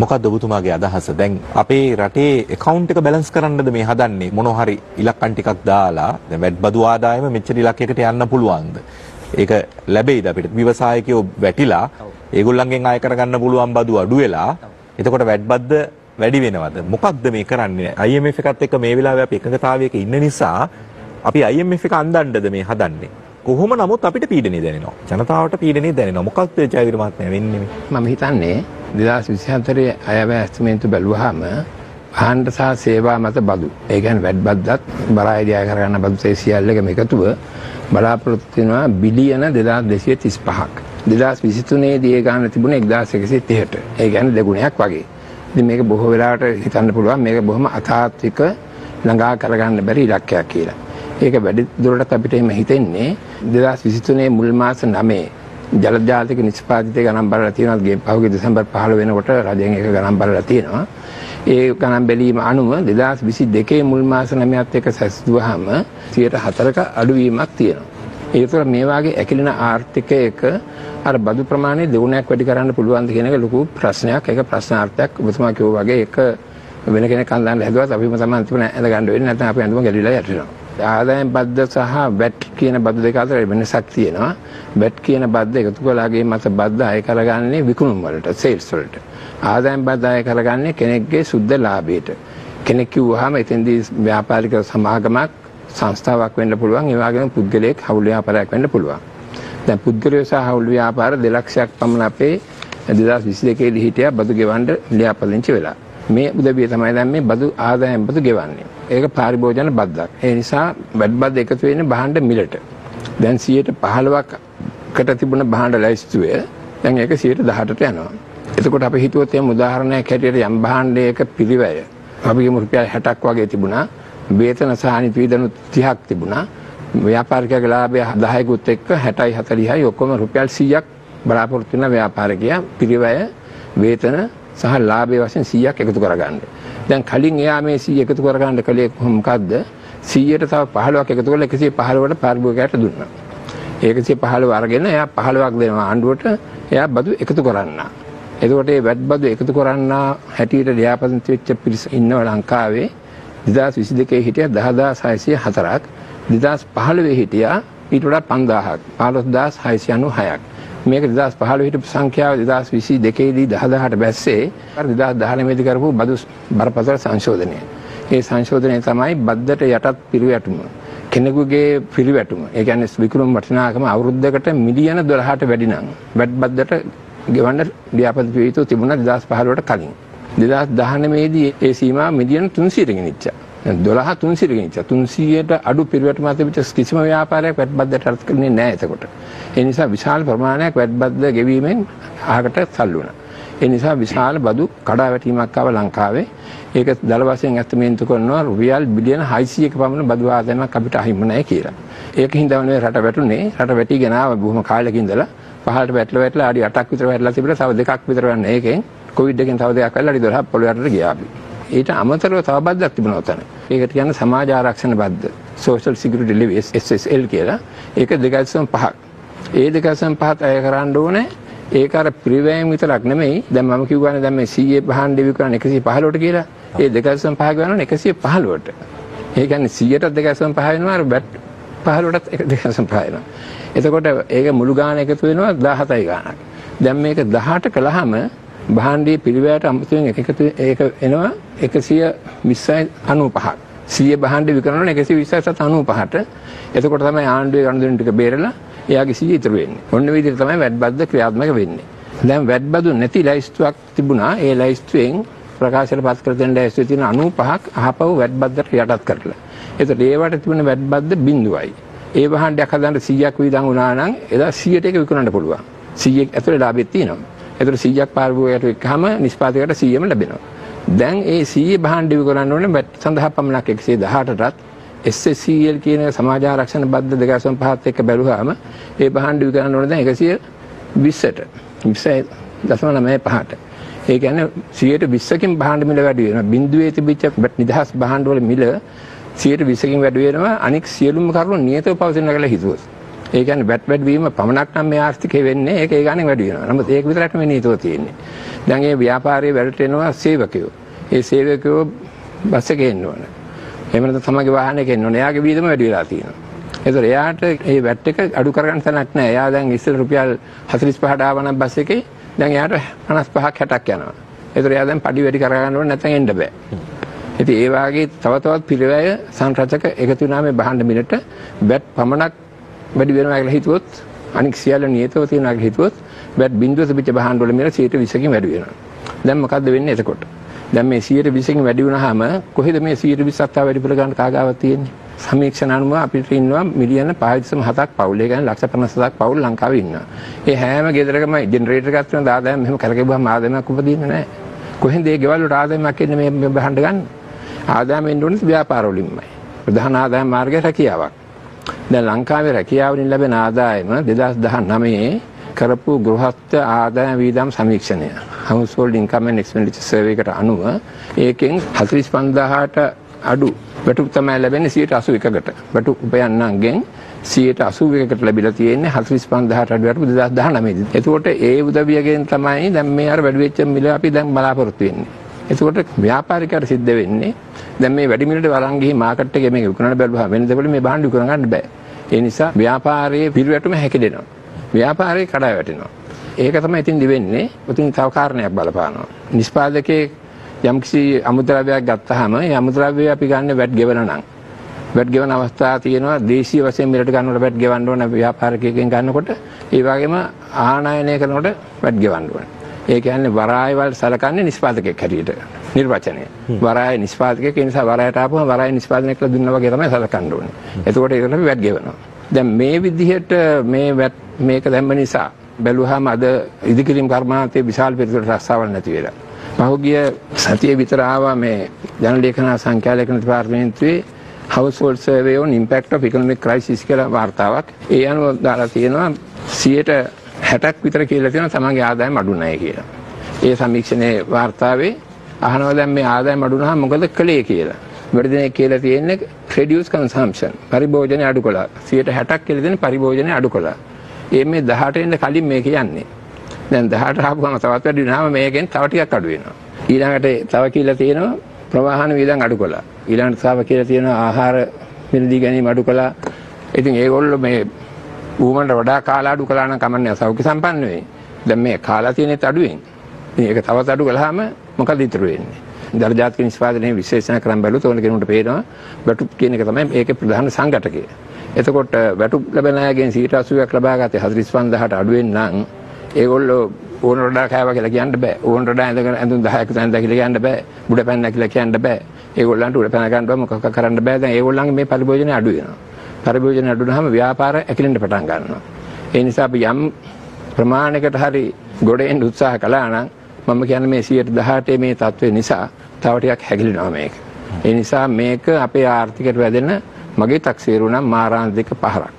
මොකද ඔබතුමාගේ අදහස? දැන් අපේ රටේ account එක balance කරන්නද මේ හදන්නේ? මොන හරි ඉලක්කම් ටිකක් දාලා දැන් වැඩබදු ආදායම මෙච්චර ඉලක්කයකට යන්න පුළුවන්ද? ඒක ලැබෙයිද අපිට? ව්‍යවසායකයෝ වැටිලා ඒගොල්ලන්ගෙන් ආය කරගන්න පුළුවන් බදු අඩු වෙලා එතකොට වැඩබද්ද වැඩි වෙනවද? මොකක්ද මේ කරන්නේ? IMF එකත් එක්ක මේ වෙලාවේ අපි එකඟතාවයක ඉන්න නිසා අපි IMF එක අඳන්නද මේ හදන්නේ? කොහොම නමුත් අපිට පීඩනය දැනෙනවා. ජනතාවට පීඩනය දැනෙනවා. මොකක්ද ජයවිර මහත්මයා වෙන්නේ මේ? මම හිතන්නේ 2024 අයවැය ඇස්තිමේන්තු බැලුවාම ආණ්ඩ සහ සේවා මත බදු. ඒ කියන්නේ වැඩබද්දත් බරායිය ආය කරගන්න බදු තේ සියල්ල එකම එකතුව බලාපොරොත්තු වෙනවා බිලියන 2235ක්. 2023 දී ඒ ගාන තිබුණේ 1130ට. ඒ කියන්නේ දෙගුණයක් වගේ. ඉතින් මේක බොහෝ වෙලාවට හිතන්න පුළුවන් මේක බොහොම අතාත්වික ළඟා කරගන්න බැරි ඉලක්කයක් කියලා. ඒක වැඩි දුරටත් අපිට එහෙම හිතෙන්නේ 2023 මුල් මාස 9 ජලජාතික නිෂ්පාදිතය ගණන් බලලා තියෙනවා. පහුගිය දෙසැම්බර් 15 වෙනකොට රජයෙන් ඒක ගණන් බලලා තියෙනවා. ඒ ගණන් බැලීම අනුව 2022 මුල් මාස 9ත් එක්ක සැසඳුවාම 104ක අඩුවීමක් තියෙනවා. ඒ තුළ මේ වාගේ ඇකිලෙන ආර්ථිකයක අර බදු ප්‍රමාණය දෙගුණයක් වැඩි කරන්න පුළුවන්ද කියන එක ලොකු ප්‍රශ්නයක්. ඒක ප්‍රශ්නාර්ථයක්. ඔබතුමා කිව්වා වගේ ඒක වෙන කෙනෙක් අඳන්න හැදුවත් අපිම තමයි අන්තිම ඇඳ ගන්න වෙන්නේ. නැත්නම් අපි අඳුම ගැලවිලා යට වෙනවා. ආදායම් බද්ද සහ වැට් කියන බද්ද දෙක අතර වෙනසක් තියෙනවා. වැට් කියන බද්ද එකතු කළාගේ මත බද්ද අය කරගන්නේ විකුණුම් වලට, සේල්ස් වලට. ආදායම් බද්ද අය කරගන්නේ කෙනෙක්ගේ සුද්ධ ලාභයට. කෙනෙක් කිව්වහම එතෙන්දී ව්‍යාපාරික සමාගමක් සංස්ථාවක් වෙන්න පුළුවන්. ඒ වගේම පුද්ගලයෙක් හවුල් ව්‍යාපාරයක් වෙන්න පුළුවන්. දැන් පුද්ගලයෝ සහ හවුල් ව්‍යාපාර 2 ලක්ෂයක් පමණ අපේ 2022 දී හිටියා බදු ගෙවන්න ලියාපදිංචි වෙලා. මේ උදවිය තමයි දැන් මේ බදු ආදායම් බදු ගෙවන්නේ. ඒක පාරිභෝජන බද්දක්. ඒ නිසා වැඩ බද්ද එකතු වෙන්නේ භාණ්ඩ මිලට. දැන් 115කට තිබුණ භාණ්ඩ ලැයිස්තුව දැන් ඒක 118ට යනවා. එතකොට අපි හිතුවොත් එහෙම උදාහරණයක් හැටියට යම් භාණ්ඩයක පිළිවැය අපි ගියම රුපියල් 60ක් වගේ තිබුණා. වේතන සහ අනිත් විදනු 30ක් තිබුණා. ව්‍යාපාරිකයාගේ ලාභය 10කුත් එක්ක 60යි 40යි ඔක්කොම රුපියල් 100ක් බලාපොරොත්තු වෙන ව්‍යාපාරිකයා පිළිවැය වේතන සහ ලාභයේ වශයෙන් 100ක් එකතු කරගන්න. දැන් කලින් එයා මේ 100 එකතු කරගන්න කලේ මොකද්ද? 100ට තව 15ක් එකතු කරලා 115ට පාරිභෝගිකයට දුන්නා. 115 අරගෙන එයා 15ක් දෙනවා ආණ්ඩුවට. එයා බදු එකතු කරන්න. එතකොට මේ වැට් බදු එකතු කරන්න හැටියට ලියාපදිංචි වෙච්ච පිරිස ඉන්නවා ලංකාවේ 2022 හිටියා 10604ක්. 2015 හිටියා ඊට වඩා 5000ක්. 15696ක්. මේක 2015 හිටපු සංඛ්‍යාව 2022 දී 10000ට බැස්සේ 2019 දී කරපු බදු බරපතල සංශෝධනය. ඒ සංශෝධනය තමයි බද්දට යටත් පිළිවැටුම. කෙනෙකුගේ පිළිවැටුම. ඒ කියන්නේ විකුණුම් වටිනාකම අවුරුද්දකට මිලියන 12ට වැඩි නම් වැට් බද්දට ගෙවන්න ලියාපදිංචි වීතු තිබුණා 2015ට කලින්. 2019 දී ඒ සීමාව මිලියන 300ට ගෙනිච්චා. 12300 ගෙනිච්චා. 300ට අඩු පිරිවැටුමක් තිබිච්ච කිසිම ව්‍යාපාරයක් වැට්බද්දට අර්ථ කරන්නේ නැහැ එතකොට. ඒ නිසා විශාල ප්‍රමාණයක් වැට්බද්ද ගෙවීමෙන් අහකට සල් වුණා. ඒ නිසා විශාල බදු කඩාවැටීමක් ආවා ලංකාවේ. ඒක දල වශයෙන් ඇස්තිමේන්තු කරනවා රුපියල් බිලියන 600ක පමණ බදු ආදායමක් අපිට අහිමි නැහැ කියලා. ඒකින් දවනේ රට වැටුනේ. රට වැටි ගෙනාව බොහොම කාලෙක ඉඳලා පහළට වැටලා වැටලා අඩි 8ක් විතර වැටලා තිබිලා තව 2ක් විතර වෙනවා. ඒකෙන් කොවිඩ් එකෙන් තව 2ක් වැටලා අඩි 12 පොළොව යටට ගියා අපි. ඊට අමතරව තව බද්දක් තිබුණා උතන. ඒකට කියන්නේ සමාජ ආරක්ෂණ බද්ද. Social Security Levy SSL කියලා. ඒක 2.5ක්. ඒ 2.5ත් අය කරන්න ඕනේ. ඒක අර ප්‍රිවැයම් විතරක් නෙමෙයි. දැන් මම කියවනේ දැන් මේ 100 භාණ්ඩ විකුණන 115ට කියලා. ඒ 2.5 ගන්නවනේ 115ට. ඒ කියන්නේ 100ට 2.5 වෙනවා අර බැට් 15ටත් 2.5 වෙනවා. එතකොට ඒක මුළු ගාණ එකතු වෙනවා 17යි ගාණක්. දැන් මේක 18 කළාම භාණ්ඩයේ පිළිවෙලට අමුතුවෙන් එක එනවා 120.95ක්. 100 භාණ්ඩ විකරණය 120.95ට. එතකොට තමයි ආණ්ඩුවේ ගණන් දෙන ටික බේරලා එයාගේ 100 ඉතුරු වෙන්නේ. ඔන්න විදිහට තමයි වැට්බද්ද ක්‍රියාත්මක වෙන්නේ. දැන් වැට්බදු නැති ලැයිස්තුවක් තිබුණා. ඒ ලැයිස්තුවෙන් ප්‍රකාශයට පත් කර දෙන ලැයිස්තුවේ තියෙන 95ක් අහපව වැට්බද්දට යටත් කරලා. එතකොට ඒවට තිබුණ වැට්බද්ද 0යි. ඒ භාණ්ඩයක් හදන්න 100ක් වීදම් වුණා නම් එදා 100ට එක විකුණන්න පුළුවන්. 100ක් ඇතුලේ ලාභෙත් තියෙනවා. ඒතර 100ක් පාරිභෝගිකයට එක්කම නිෂ්පාදකයට 100ම ලැබෙනවා. දැන් ඒ 100 භාණ්ඩ විකුණන්න ඕනේ වැට් සඳහා පමණක් 118ටත් SSCL කියන සමාජ ආරක්ෂණ බද්ද 2.5ත් එක්ක බැලුවාම ඒ භාණ්ඩ විකුණන්න ඕනේ දැන් 120ට. 20.95ට. ඒ කියන්නේ 120කින් භාණ්ඩ මිල වැඩි වෙනවා. බිඳුවේ තිබිච්ච නිදහස් භාණ්ඩ වල මිල 120කින් වැඩි වෙනවා. අනික සියලුම කරුණු නියතව පවතිනවා කියලා හිතුවොත්. ඒ කියන්නේ වැට් වීම පමණක් නම් මේ ආර්ථිකේ වෙන්නේ ඒක ඒ ගාණෙන් වැඩි වෙනවා. නමුත් ඒක විතරක් නෙමෙයි නීතෝ තියෙන්නේ. දැන් මේ ව්‍යාපාරයේ වැඩට එනවා සේවකයෝ. ඒ සේවකයෝ බස් එකේ එන්න ඕන. එහෙම නැත්නම් තමගේ වාහනයක එන්න ඕන. එයාගේ වීදම වැඩි වෙලා තියෙනවා. ඒතර එයාට මේ වැට් එක අඩු කරගන්න තැනක් නැහැ. එයා දැන් ඉස්සෙල් රුපියල් 45ට ආව නම් බස් එකේ දැන් එයාට 55ක් 60ක් යනවා. ඒතර එයා දැන් පඩි වැඩි කරගන්න ඕන නැත්නම් එන්න බෑ. ඉතින් ඒ වාගේ තව තවත් පිළිවෙය සංරචක එකතු වුණා මේ බහන්න මිලට වැට් පමණක් වැඩි වෙනවා කියලා හිතුවොත් අනික සියල්ල නියතව තියනවා කියලා හිතුවොත් වැට් 0.50 වල මිල 120කින් වැඩි වෙනවා. දැන් මොකද්ද වෙන්නේ එතකොට? දැන් මේ 120කින් වැඩි වුණාම කොහෙද මේ 127 වැඩිපුර ගන්න කාගාවක් තියෙන්නේ? සමීක්ෂණ අනුව අපිට ඉන්නවා මිලියන 5.7ක් පවුල්. ඒ කියන්නේ 157ක් පවුල් ලංකාවේ ඉන්නවා. ඒ හැම ගෙදරකම ජෙනරේටර් එකක් තියෙනවා. ආදායම් මෙහෙම කරකෙවුවාම ආදායමක් උපදින්නේ නැහැ. කොහෙන්ද ඒ ගෙවල් වල ආදායමක් එන්නේ මේ බහන්න ගන්න? ආදායම එන්න ඕනේ ව්‍යාපාර වලින්මයි. ප්‍රධාන ආදායම් මාර්ගය රැකියාවක්. දැන් ලංකාවේ රැකියාවෙන් ලැබෙන ආදායම 2019 කරපු ගෘහස්ත ආදායම් වියදම් සමීක්ෂණය Household Income and Expenditure Survey එකට අනුව ඒකෙන් 45000ට අඩු වැටුප් තමයි ලැබෙන්නේ 81%කට. වැටුප් උපයන්නන්ගෙන් 81%කට ලැබිලා තියෙන්නේ 45000ට අඩු වැටුප් 2019. එතකොට ඒ උදවියගෙන් තමයි දැන් මේ අර වැඩි වෙච්ච මිල අපි දැන් බලාපොරොත්තු වෙන්නේ. එතකොට ව්‍යාපාරිකයට සිද්ධ වෙන්නේ දැන් මේ වැඩි මිලට වරන් ගිහී මාකට් එකේ මේක විකුණන්න බැලුවා වෙන දෙවල මේ භාණ්ඩ විකුණ ගන්න බෑ. ඒ නිසා ව්‍යාපාරයේ පිළිවැටුම හැකිදෙනවා. ව්‍යාපාරයේ කඩා වැටෙනවා. ඒක තමයි ඉතින් දිවෙන්නේ. ඉතින් තව කාරණයක් බලපානවා. නිෂ්පාදකේ යම්කිසි අමුද්‍රව්‍යයක් ගත්තාම ඒ අමුද්‍රව්‍ය අපි ගන්න වැට් ගෙවන නම් වැට් ගෙවන අවස්ථා තියෙනවා දේශීය වශයෙන් මිලට ගන්නකොට වැට් ගෙවන්න ඕන ව්‍යාපාරිකයෙන් ගන්නකොට ඒ වගේම ආහනයනය කරනකොට වැට් ගෙවන්න ඕන. ඒ කියන්නේ වරාය වල සලකන්නේ නිෂ්පාදකයෙක් හැටියට නිර්වචනය. වරාය නිෂ්පාදකයෙක් ඒ නිසා වරායට ආපුවම වරාය නිෂ්පාදනය කියලා දුන්නා වගේ තමයි සලකන්න ඕනේ. එතකොට ඒකට අපි වැට් ගෙවනවා. දැන් මේ විදිහට මේක දැම්ම නිසා බැලුවාම අද ඉදිකිරීම් කර්මාන්තයේ විශාල පිරිසකට රස්සාවල් නැති වෙලා. පහුගිය සතියේ විතර ආවා මේ ජනලේඛන සංඛ්‍යාලේඛන දෙපාර්තමේන්තුවේ Household Survey on Impact of Economic Crisis කියලා වාර්තාවක්. ඒ අනුව දාලා තියෙනවා 60ක් විතර කියලා තියෙනවා තමන්ගේ ආදායම අඩු නැහැ කියලා. ඒ සමීක්ෂණයේ වාර්තාවේ අහනවා දැන් මේ ආදායම අඩු වුණාම මොකද කළේ කියලා. වැඩිදෙනෙක් කියලා තියෙන්නේ reduce consumption. පරිභෝජනය අඩු කළා. 60ක් කියලා දෙන පරිභෝජනය අඩු කළා. ඒ මේ 18 වෙනි කලින් මේ කියන්නේ. දැන් 18 ආපුවම තවත් වැඩි වෙනාම මේකෙන් තව ටිකක් අඩු වෙනවා. ඊළඟට තව කියලා තියෙනවා ප්‍රවාහන වියදම් අඩු කළා. ඊළඟට තව කියලා තියෙනවා ආහාර මිලදී ගැනීම අඩු කළා. ඉතින් ඒගොල්ලෝ මේ ඌමන්ට වඩා කාලා අඩු කළා නම් කමන්නේ සෞඛ්‍ය සම්පන්න වෙයි. දැන් මේ කාලා තියෙනෙත් අඩුවෙන්. ඉතින් ඒක තවත් අඩු කළාම මොකද ඉතුරු වෙන්නේ? දරජාතික නිෂ්පාදනයේ විශේෂණ ක්‍රම බැලුවොත් ඕන කෙනෙකුට පේනවා වැටුප් කියන එක තමයි මේකේ ප්‍රධාන සංඝටකය. එතකොට වැටුප් ලැබෙන අයගෙන් 80%ක් ලබා ගත්තේ 45000ට අඩුවෙන් නම් ඒගොල්ලෝ ඕන වඩා කෑවා කියලා කියන්න බෑ. ඕන වඩා ඇඳුම් 10ක් තැන්දා කියලා කියන්න බෑ. බුඩ පැන්න කියලා කියන්න බෑ. ඒගොල්ලන්ට උඩ පැන ගන්නවා මොකක් කරන්න බෑ. දැන් ඒගොල්ලන්ගේ මේ පරිභෝජනය අඩු වෙනවා. පරිභෝජන අඩු වුණාම ව්‍යාපාර ඇකිලෙන්න පටන් ගන්නවා. ඒ නිසා අපි යම් ප්‍රමාණයකට හරි ගොඩ එන්න උත්සාහ කළා නම් මම කියන්නේ මේ 118 මේ තත්ත්වය නිසා තව ටිකක් හැකිලෙනවා මේක. ඒ නිසා මේක අපේ ආර්ථිකයට වැදෙන මගේ තක්සේරුව නම් මාරාන්තික පහරක්.